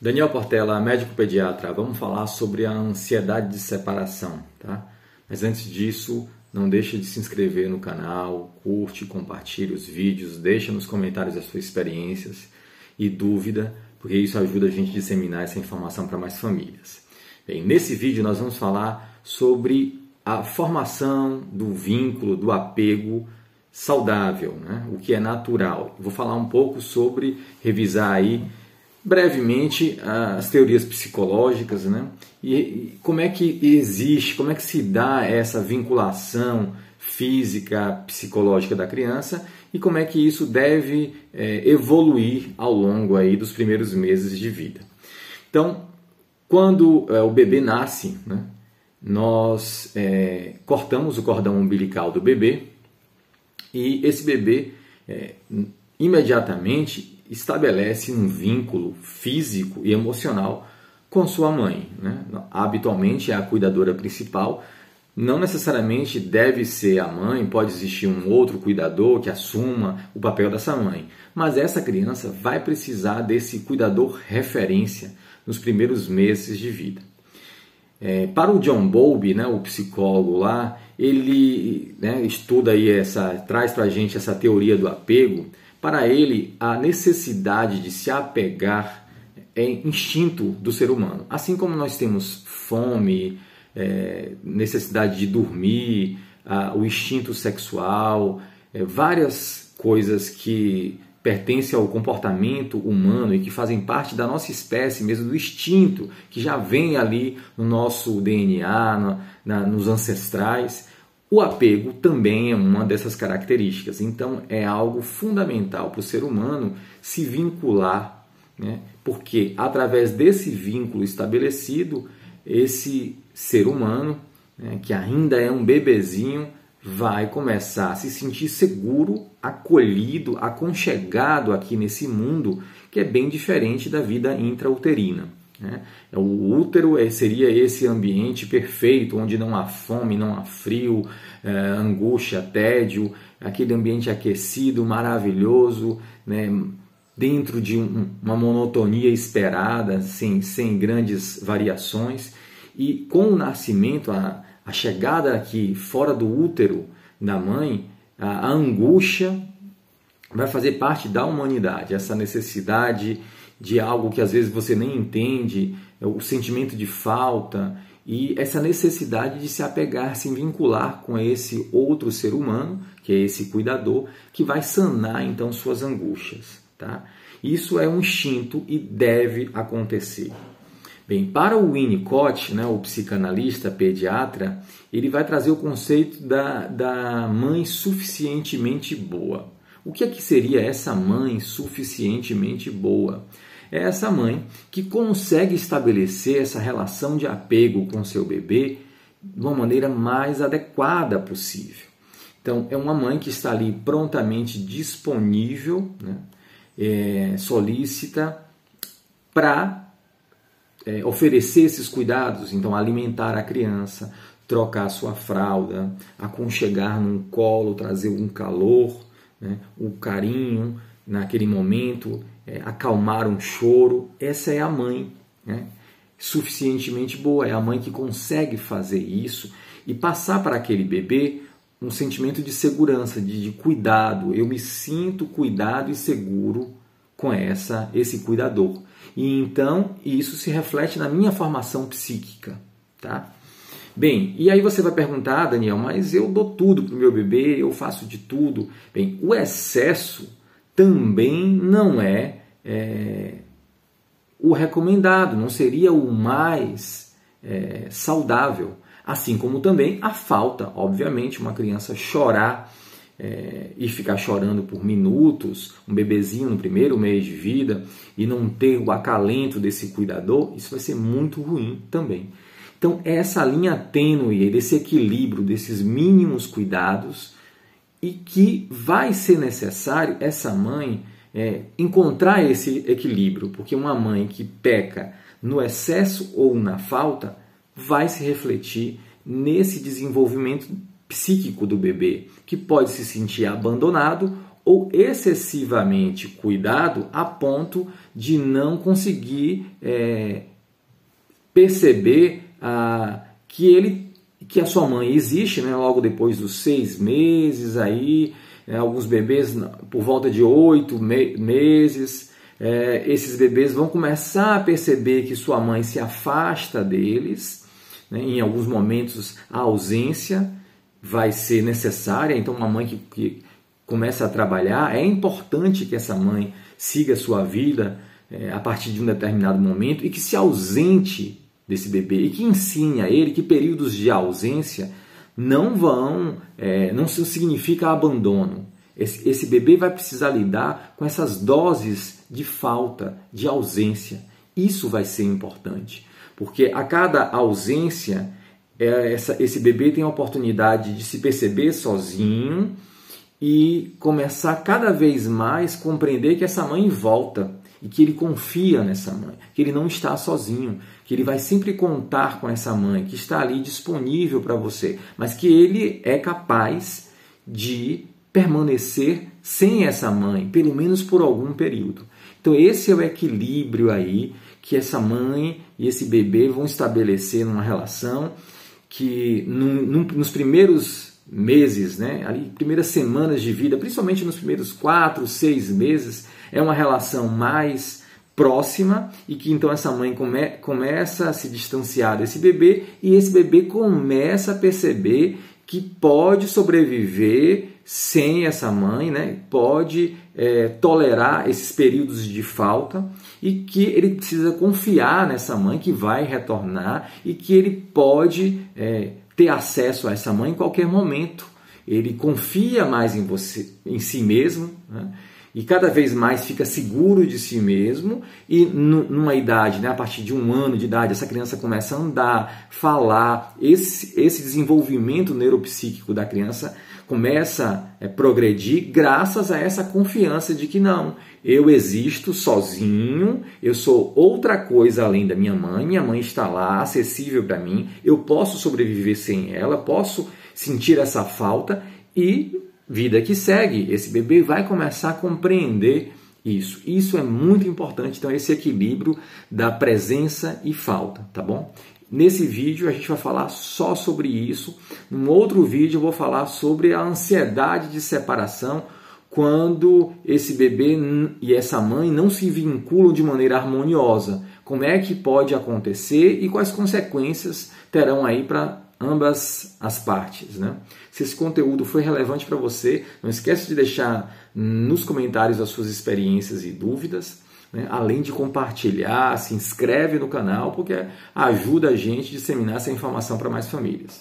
Daniel Portela, médico pediatra, vamos falar sobre a ansiedade de separação, tá? Mas antes disso, não deixe de se inscrever no canal, curte, compartilhe os vídeos, deixa nos comentários as suas experiências e dúvida, porque isso ajuda a gente a disseminar essa informação para mais famílias. Bem, nesse vídeo nós vamos falar sobre a formação do vínculo, do apego saudável, né? O que é natural. Vou falar um pouco sobre, revisar aí, brevemente, as teorias psicológicas, né? E como é que existe, como é que se dá essa vinculação física, psicológica da criança e como é que isso deve evoluir ao longo aí dos primeiros meses de vida. Então, quando o bebê nasce, né, nós cortamos o cordão umbilical do bebê e esse bebê imediatamente estabelece um vínculo físico e emocional com sua mãe, né? Habitualmente é a cuidadora principal, não necessariamente deve ser a mãe, pode existir um outro cuidador que assuma o papel dessa mãe, mas essa criança vai precisar desse cuidador referência nos primeiros meses de vida. Para o John Bowlby, né, o psicólogo lá, ele estuda aí traz para a gente essa teoria do apego. Para ele, a necessidade de se apegar é instinto do ser humano. Assim como nós temos fome, necessidade de dormir, o instinto sexual, várias coisas que pertencem ao comportamento humano e que fazem parte da nossa espécie mesmo, do instinto, que já vem ali no nosso DNA, nos ancestrais. O apego também é uma dessas características, então é algo fundamental para o ser humano se vincular, né? Porque através desse vínculo estabelecido, esse ser humano, né, que ainda é um bebezinho, vai começar a se sentir seguro, acolhido, aconchegado aqui nesse mundo, que é bem diferente da vida intrauterina. O útero seria esse ambiente perfeito, onde não há fome, não há frio, angústia, tédio, aquele ambiente aquecido, maravilhoso, né? Dentro de uma monotonia esperada, sem grandes variações. E com o nascimento, a chegada aqui fora do útero da mãe, a angústia vai fazer parte da humanidade, essa necessidade de algo que às vezes você nem entende, o sentimento de falta e essa necessidade de se apegar, se vincular com esse outro ser humano, que é esse cuidador, que vai sanar então suas angústias, tá? Isso é um instinto e deve acontecer. Bem, para o Winnicott, né, o psicanalista pediatra, ele vai trazer o conceito da mãe suficientemente boa. O que é que seria essa mãe suficientemente boa? É essa mãe que consegue estabelecer essa relação de apego com seu bebê de uma maneira mais adequada possível. Então, é uma mãe que está ali prontamente disponível, né? Solícita para oferecer esses cuidados, então alimentar a criança, trocar a sua fralda, aconchegar num colo, trazer um calor, né, o carinho naquele momento, acalmar um choro. Essa é a mãe, né, suficientemente boa, é a mãe que consegue fazer isso e passar para aquele bebê um sentimento de segurança, de cuidado. Eu me sinto cuidado e seguro com esse cuidador. E então isso se reflete na minha formação psíquica, tá? Bem, e aí você vai perguntar: ah, Daniel, mas eu dou tudo para o meu bebê, eu faço de tudo. Bem, o excesso também não é o recomendado, não seria o mais saudável. Assim como também a falta. Obviamente, uma criança chorar e ficar chorando por minutos, um bebezinho no primeiro mês de vida, e não ter o acalento desse cuidador, isso vai ser muito ruim também. Então, essa linha tênue, desse equilíbrio, desses mínimos cuidados, e que vai ser necessário essa mãe encontrar esse equilíbrio, porque uma mãe que peca no excesso ou na falta vai se refletir nesse desenvolvimento psíquico do bebê, que pode se sentir abandonado ou excessivamente cuidado a ponto de não conseguir perceber que a sua mãe existe, né, logo depois dos 6 meses, aí, alguns bebês por volta de 8 meses, esses bebês vão começar a perceber que sua mãe se afasta deles, né, em alguns momentos a ausência vai ser necessária, então uma mãe que começa a trabalhar, é importante que essa mãe siga a sua vida a partir de um determinado momento e que se ausente desse bebê e que ensine a ele que períodos de ausência não significa abandono. Esse bebê vai precisar lidar com essas doses de falta, de ausência. Isso vai ser importante, porque a cada ausência, esse bebê tem a oportunidade de se perceber sozinho e começar cada vez mais a compreender que essa mãe volta e que ele confia nessa mãe, que ele não está sozinho, que ele vai sempre contar com essa mãe, que está ali disponível para você, mas que ele é capaz de permanecer sem essa mãe, pelo menos por algum período. Então esse é o equilíbrio aí que essa mãe e esse bebê vão estabelecer numa relação que nos primeiros meses, né, ali, primeiras semanas de vida, principalmente nos primeiros 4, 6 meses, é uma relação mais próxima e que então essa mãe começa a se distanciar desse bebê e esse bebê começa a perceber que pode sobreviver sem essa mãe, né, pode tolerar esses períodos de falta e que ele precisa confiar nessa mãe que vai retornar e que ele pode ter acesso a essa mãe em qualquer momento. Ele confia mais em você, em si mesmo, né? E cada vez mais fica seguro de si mesmo e numa idade, né, a partir de 1 ano de idade, essa criança começa a andar, falar, esse desenvolvimento neuropsíquico da criança começa a progredir graças a essa confiança de que não, eu existo sozinho, eu sou outra coisa além da minha mãe está lá, acessível para mim, eu posso sobreviver sem ela, posso sentir essa falta e vida que segue, esse bebê vai começar a compreender isso. Isso é muito importante, então esse equilíbrio da presença e falta, tá bom? Nesse vídeo a gente vai falar só sobre isso. Num outro vídeo eu vou falar sobre a ansiedade de separação quando esse bebê e essa mãe não se vinculam de maneira harmoniosa. Como é que pode acontecer e quais consequências terão aí para ambas as partes, né? Se esse conteúdo foi relevante para você, não esquece de deixar nos comentários as suas experiências e dúvidas, né? Além de compartilhar, se inscreve no canal, porque ajuda a gente a disseminar essa informação para mais famílias.